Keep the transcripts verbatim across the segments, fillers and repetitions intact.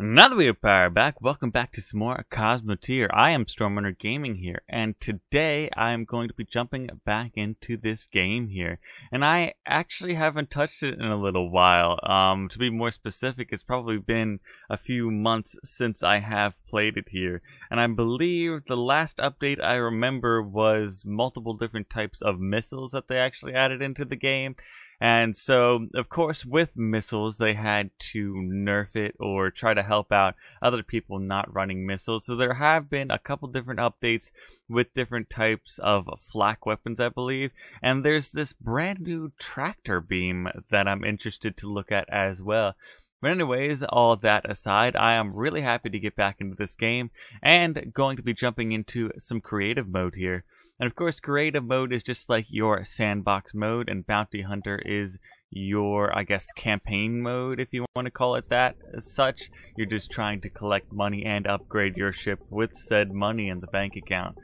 Another we are back. Welcome back to some more Cosmoteer. I am Stormrunner Gaming here, and today I am going to be jumping back into this game here. And I actually haven't touched it in a little while. Um, to be more specific, it's probably been a few months since I have played it here. And I believe the last update I remember was multiple different types of missiles that they actually added into the game. And so, of course, with missiles, they had to nerf it or try to help out other people not running missiles. So there have been a couple different updates with different types of flak weapons, I believe. And there's this brand new tractor beam that I'm interested to look at as well. But anyways, all that aside, I am really happy to get back into this game and going to be jumping into some creative mode here. And of course, creative mode is just like your sandbox mode, and bounty hunter is your, I guess, campaign mode, if you want to call it that. As such, you're just trying to collect money and upgrade your ship with said money in the bank account.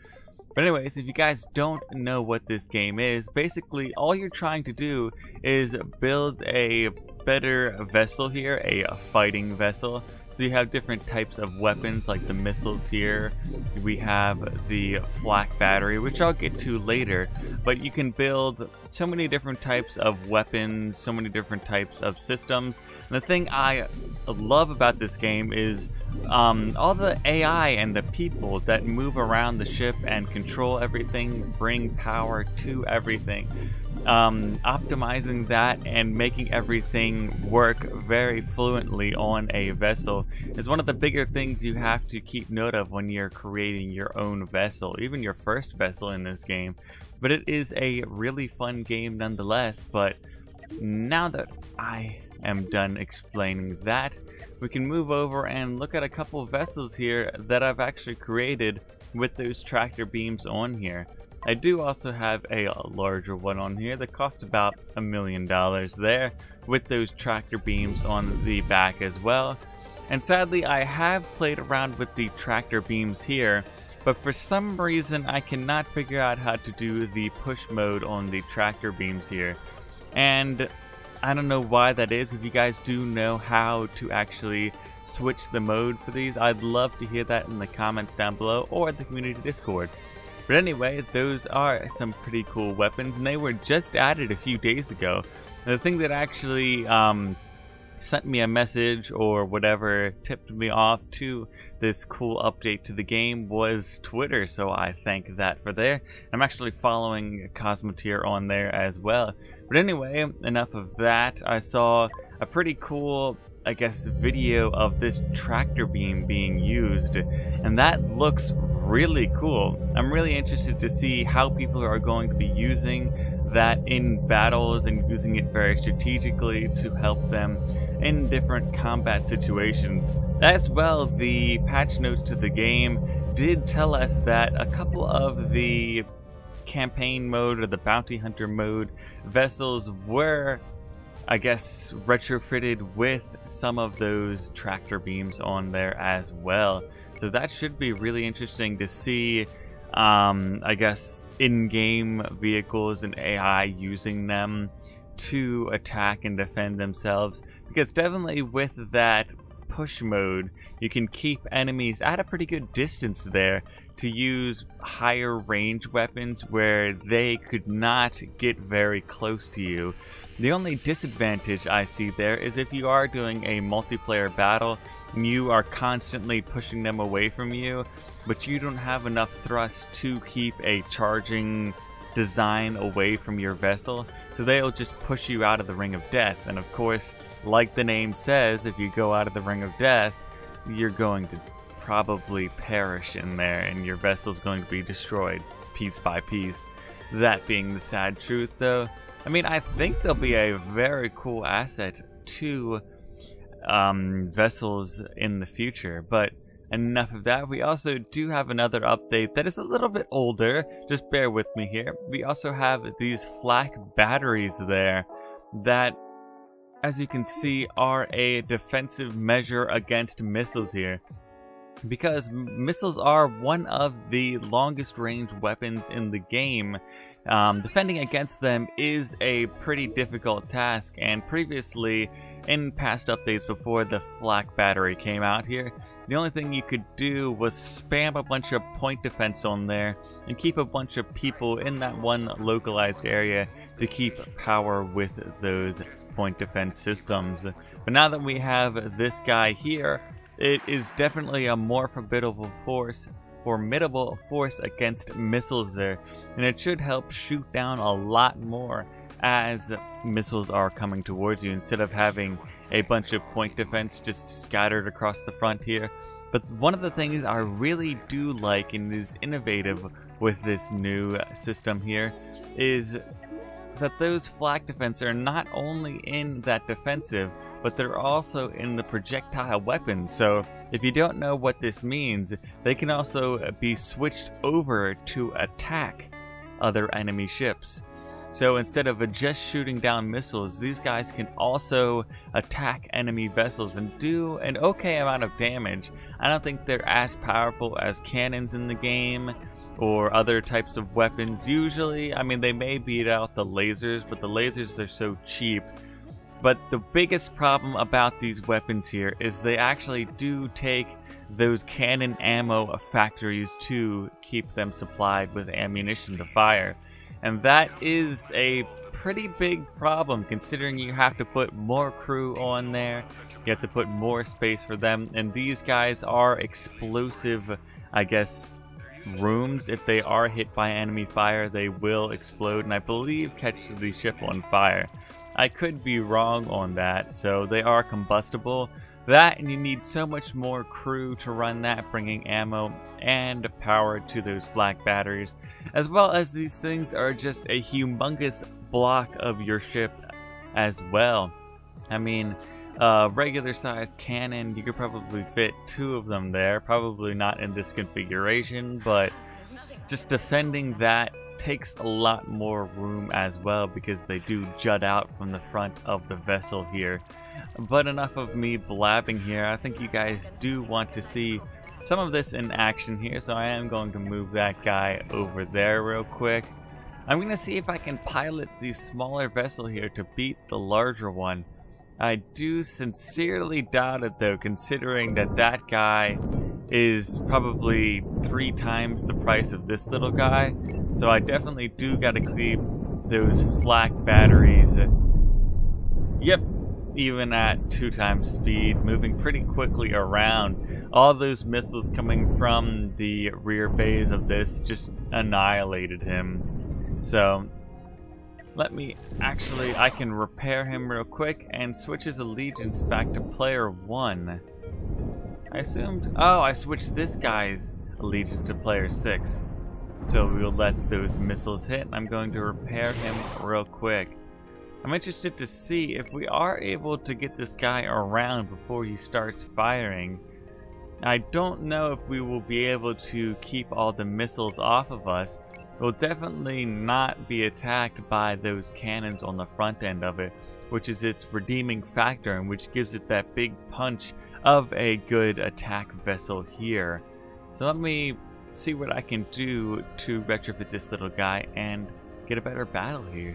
But anyways, if you guys don't know what this game is, basically all you're trying to do is build a better vessel here, a fighting vessel. So you have different types of weapons like the missiles here. We have the flak battery, which I'll get to later. But you can build so many different types of weapons, so many different types of systems. And the thing I love about this game is um, all the A I and the people that move around the ship and control everything, bring power to everything. Um, optimizing that and making everything work very fluently on a vessel is one of the bigger things you have to keep note of when you're creating your own vessel, even your first vessel in this game. But it is a really fun game nonetheless. But now that I am done explaining that, we can move over and look at a couple of vessels here that I've actually created with those tractor beams on here. I do also have a larger one on here that cost about a million dollars there, with those tractor beams on the back as well. And sadly, I have played around with the tractor beams here, but for some reason I cannot figure out how to do the push mode on the tractor beams here. And I don't know why that is. If you guys do know how to actually switch the mode for these, I'd love to hear that in the comments down below or the community Discord. But anyway, those are some pretty cool weapons, and they were just added a few days ago. And the thing that actually um, sent me a message or whatever, tipped me off to this cool update to the game was Twitter, so I thank that for there. I'm actually following Cosmoteer on there as well. But anyway, enough of that. I saw a pretty cool, I guess, video of this tractor beam being used, and that looks really cool. I'm really interested to see how people are going to be using that in battles and using it very strategically to help them in different combat situations. As well, the patch notes to the game did tell us that a couple of the campaign mode or the bounty hunter mode vessels were, I guess, retrofitted with some of those tractor beams on there as well. So that should be really interesting to see, um, I guess, in-game vehicles and A I using them to attack and defend themselves. Because definitely with that push mode, you can keep enemies at a pretty good distance there to use higher range weapons where they could not get very close to you. The only disadvantage I see there is if you are doing a multiplayer battle and you are constantly pushing them away from you, but you don't have enough thrust to keep a charging design away from your vessel, so they'll just push you out of the ring of death. And of course, like the name says, if you go out of the ring of death, you're going to probably perish in there, and your vessel's going to be destroyed piece by piece. That being the sad truth, though, I mean, I think they'll be a very cool asset to um, vessels in the future. But enough of that. We also do have another update that is a little bit older. Just bear with me here. We also have these flak batteries there that, as you can see, are a defensive measure against missiles here. because missiles are one of the longest range weapons in the game. Um, defending against them is a pretty difficult task, and previously, in past updates before the flak battery came out here, the only thing you could do was spam a bunch of point defense on there and keep a bunch of people in that one localized area to keep power with those point defense systems. But now that we have this guy here, it is definitely a more formidable force, formidable force against missiles there, and it should help shoot down a lot more as missiles are coming towards you, instead of having a bunch of point defense just scattered across the front here. But one of the things I really do like and is innovative with this new system here is that those flak defense are not only in that defensive, but they're also in the projectile weapons. So if you don't know what this means, they can also be switched over to attack other enemy ships. So instead of just shooting down missiles, these guys can also attack enemy vessels and do an okay amount of damage. I don't think they're as powerful as cannons in the game or other types of weapons usually. I mean, they may beat out the lasers, but the lasers are so cheap. But the biggest problem about these weapons here is they actually do take those cannon ammo factories to keep them supplied with ammunition to fire. And that is a pretty big problem, considering you have to put more crew on there, you have to put more space for them, and these guys are explosive, I guess, rooms. If they are hit by enemy fire, they will explode and I believe catch the ship on fire. I could be wrong on that. So they are combustible, that, and you need so much more crew to run that, bringing ammo and power to those flak batteries, as well as these things are just a humongous block of your ship as well. I mean, Uh, regular sized cannon, you could probably fit two of them there, probably not in this configuration, but just defending that takes a lot more room as well, because they do jut out from the front of the vessel here. But enough of me blabbing here, I think you guys do want to see some of this in action here, so I am going to move that guy over there real quick. I'm going to see if I can pilot the smaller vessel here to beat the larger one. I do sincerely doubt it though, considering that that guy is probably three times the price of this little guy. So I definitely do gotta keep those flak batteries. Yep, even at two times speed, moving pretty quickly around. All those missiles coming from the rear bays of this just annihilated him. So let me actually, I can repair him real quick and switch his allegiance back to player one. I assumed, oh, I switched this guy's allegiance to player six. So we'll let those missiles hit. I'm going to repair him real quick. I'm interested to see if we are able to get this guy around before he starts firing. I don't know if we will be able to keep all the missiles off of us. Will definitely not be attacked by those cannons on the front end of it, which is its redeeming factor and which gives it that big punch of a good attack vessel here. So let me see what I can do to retrofit this little guy and get a better battle here.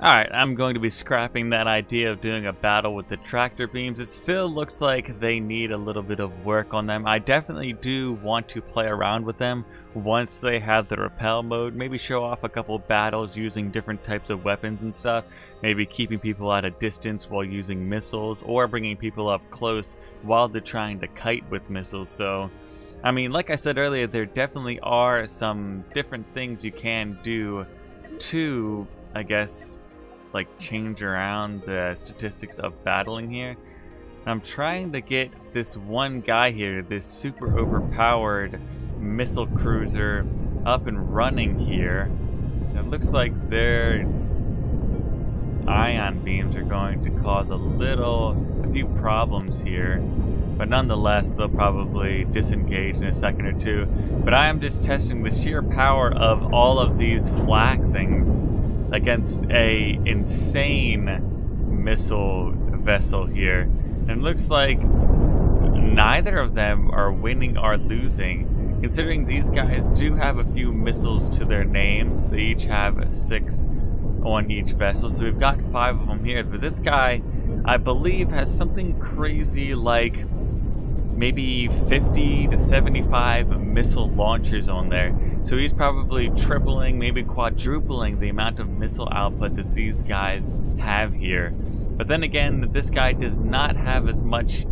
Alright, I'm going to be scrapping that idea of doing a battle with the tractor beams. It still looks like they need a little bit of work on them. I definitely do want to play around with them once they have the repel mode. Maybe show off a couple battles using different types of weapons and stuff. Maybe keeping people at a distance while using missiles, or bringing people up close while they're trying to kite with missiles. So, I mean, like I said earlier, there definitely are some different things you can do to, I guess, like change around the statistics of battling here. I'm trying to get this one guy here, this super overpowered missile cruiser, up and running here. It looks like their ion beams are going to cause a little, a few problems here. But nonetheless, they'll probably disengage in a second or two. But I am just testing the sheer power of all of these flak things against a insane missile vessel here, and looks like neither of them are winning or losing, considering these guys do have a few missiles to their name. They each have six on each vessel, so we've got five of them here. But this guy, I believe, has something crazy like maybe fifty to seventy-five missile launchers on there. So he's probably tripling, maybe quadrupling the amount of missile output that these guys have here. But then again, this guy does not have as much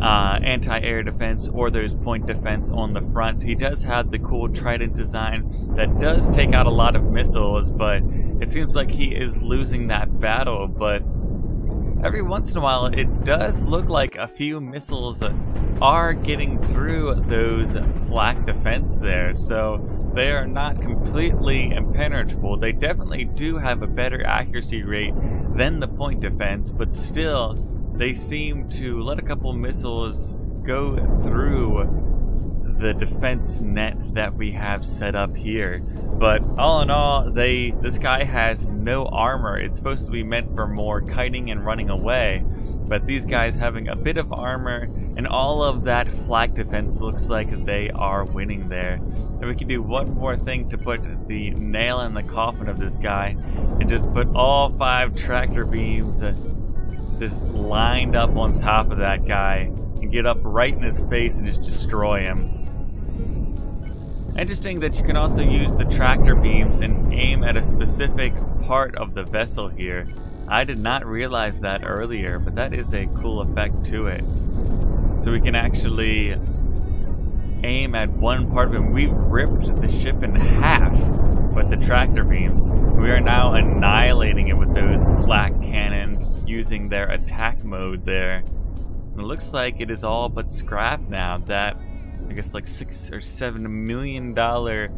uh, anti-air defense or those point defense on the front. He does have the cool Trident design that does take out a lot of missiles, but it seems like he is losing that battle. But every once in a while, it does look like a few missiles are getting through those flak defense there, so they are not completely impenetrable. They definitely do have a better accuracy rate than the point defense, but still they seem to let a couple missiles go through the defense net that we have set up here. But all in all, they this guy has no armor. It's supposed to be meant for more kiting and running away, but these guys having a bit of armor and all of that flak defense, looks like they are winning there. And we can do one more thing to put the nail in the coffin of this guy and just put all five tractor beams just lined up on top of that guy and get up right in his face and just destroy him. Interesting that you can also use the tractor beams and aim at a specific part of the vessel here. I did not realize that earlier, but that is a cool effect to it. So we can actually aim at one part of it. We've ripped the ship in half with the tractor beams. We are now annihilating it with those flak cannons using their attack mode there. And it looks like it is all but scrap now. That, I guess, like six or seven million dollar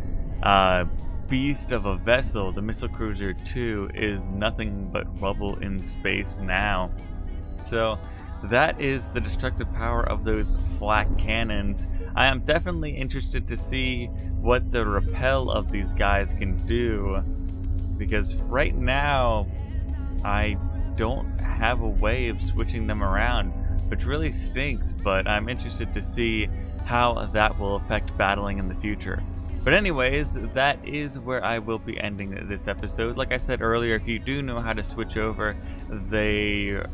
uh, beast of a vessel, the Missile Cruiser two, is nothing but rubble in space now. So that is the destructive power of those flak cannons. I am definitely interested to see what the rappel of these guys can do, because right now I don't have a way of switching them around, which really stinks, but I'm interested to see how that will affect battling in the future. But anyways, that is where I will be ending this episode. Like I said earlier, if you do know how to switch over the,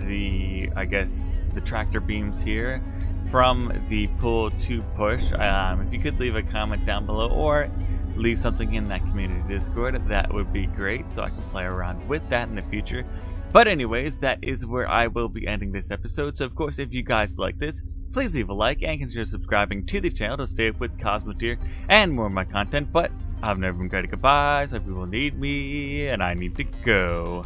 the I guess, the tractor beams here from the pull to push, um, if you could leave a comment down below or leave something in that community Discord, that would be great, so I can play around with that in the future. But anyways, that is where I will be ending this episode. So of course, if you guys like this, please leave a like and consider subscribing to the channel to stay up with Cosmoteer and more of my content. But I've never been great at goodbyes, so people need me and I need to go.